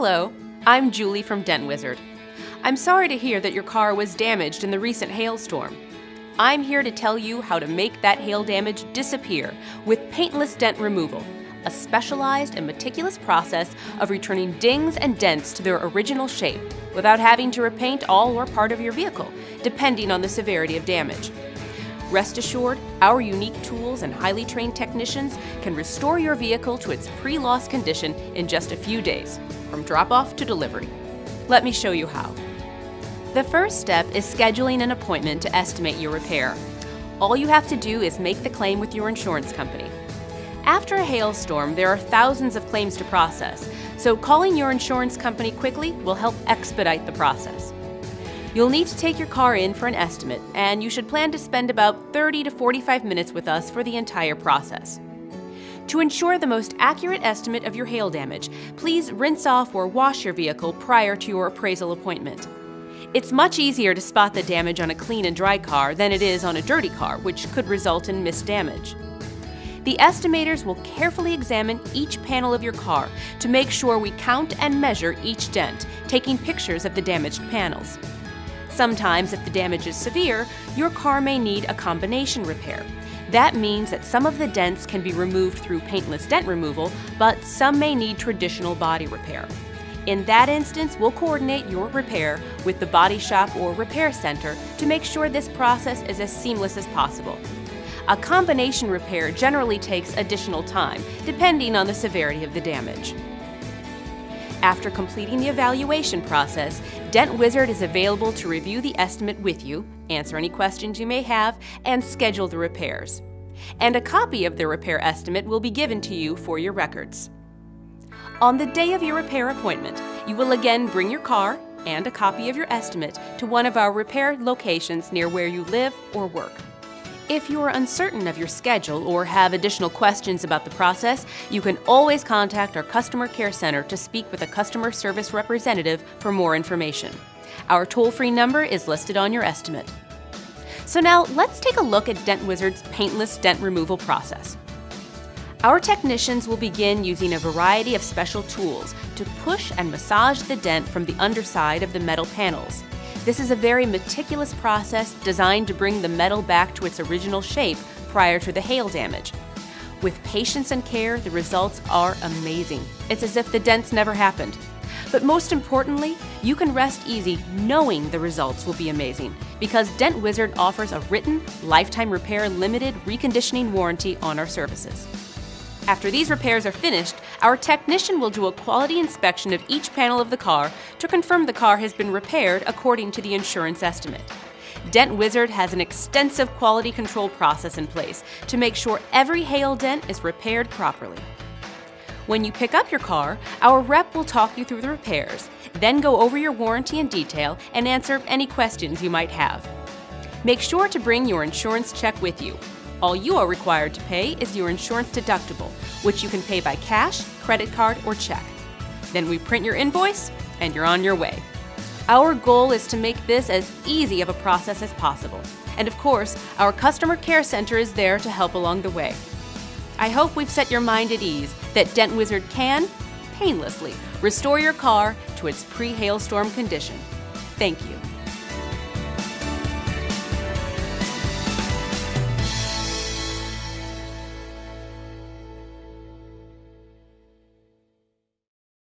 Hello, I'm Julie from Dent Wizard. I'm sorry to hear that your car was damaged in the recent hailstorm. I'm here to tell you how to make that hail damage disappear with paintless dent removal, a specialized and meticulous process of returning dings and dents to their original shape without having to repaint all or part of your vehicle, depending on the severity of damage. Rest assured, our unique tools and highly trained technicians can restore your vehicle to its pre-loss condition in just a few days, from drop-off to delivery. Let me show you how. The first step is scheduling an appointment to estimate your repair. All you have to do is make the claim with your insurance company. After a hailstorm, there are thousands of claims to process, so calling your insurance company quickly will help expedite the process. You'll need to take your car in for an estimate, and you should plan to spend about 30 to 45 minutes with us for the entire process. To ensure the most accurate estimate of your hail damage, please rinse off or wash your vehicle prior to your appraisal appointment. It's much easier to spot the damage on a clean and dry car than it is on a dirty car, which could result in missed damage. The estimators will carefully examine each panel of your car to make sure we count and measure each dent, taking pictures of the damaged panels. Sometimes, if the damage is severe, your car may need a combination repair. That means that some of the dents can be removed through paintless dent removal, but some may need traditional body repair. In that instance, we'll coordinate your repair with the body shop or repair center to make sure this process is as seamless as possible. A combination repair generally takes additional time, depending on the severity of the damage. After completing the evaluation process, Dent Wizard is available to review the estimate with you, answer any questions you may have, and schedule the repairs. And a copy of the repair estimate will be given to you for your records. On the day of your repair appointment, you will again bring your car and a copy of your estimate to one of our repair locations near where you live or work. If you are uncertain of your schedule or have additional questions about the process, you can always contact our Customer Care Center to speak with a customer service representative for more information. Our toll-free number is listed on your estimate. So now let's take a look at Dent Wizard's paintless dent removal process. Our technicians will begin using a variety of special tools to push and massage the dent from the underside of the metal panels. This is a very meticulous process designed to bring the metal back to its original shape prior to the hail damage. With patience and care, the results are amazing. It's as if the dents never happened. But most importantly, you can rest easy knowing the results will be amazing because Dent Wizard offers a written, lifetime repair limited reconditioning warranty on our services. After these repairs are finished, our technician will do a quality inspection of each panel of the car to confirm the car has been repaired according to the insurance estimate. Dent Wizard has an extensive quality control process in place to make sure every hail dent is repaired properly. When you pick up your car, our rep will talk you through the repairs, then go over your warranty in detail and answer any questions you might have. Make sure to bring your insurance check with you. All you are required to pay is your insurance deductible, which you can pay by cash, credit card, or check. Then we print your invoice, and you're on your way. Our goal is to make this as easy of a process as possible. And of course, our Customer Care Center is there to help along the way. I hope we've set your mind at ease that Dent Wizard can, painlessly, restore your car to its pre-hailstorm condition. Thank you.